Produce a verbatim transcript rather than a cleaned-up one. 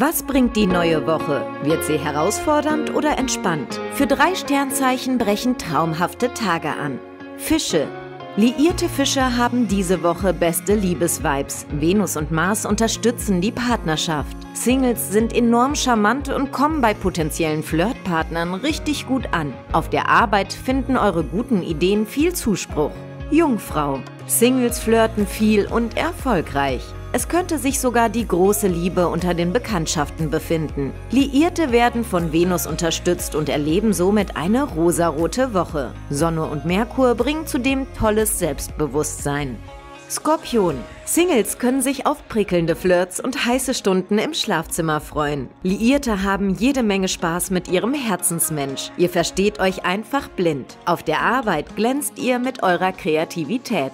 Was bringt die neue Woche? Wird sie herausfordernd oder entspannt? Für drei Sternzeichen brechen traumhafte Tage an. Fische. Liierte Fische haben diese Woche beste Liebesvibes. Venus und Mars unterstützen die Partnerschaft. Singles sind enorm charmant und kommen bei potenziellen Flirtpartnern richtig gut an. Auf der Arbeit finden eure guten Ideen viel Zuspruch. Jungfrau. Singles flirten viel und erfolgreich. Es könnte sich sogar die große Liebe unter den Bekanntschaften befinden. Liierte werden von Venus unterstützt und erleben somit eine rosarote Woche. Sonne und Merkur bringen zudem tolles Selbstbewusstsein. Skorpion. Singles können sich auf prickelnde Flirts und heiße Stunden im Schlafzimmer freuen. Liierte haben jede Menge Spaß mit ihrem Herzensmensch. Ihr versteht euch einfach blind. Auf der Arbeit glänzt ihr mit eurer Kreativität.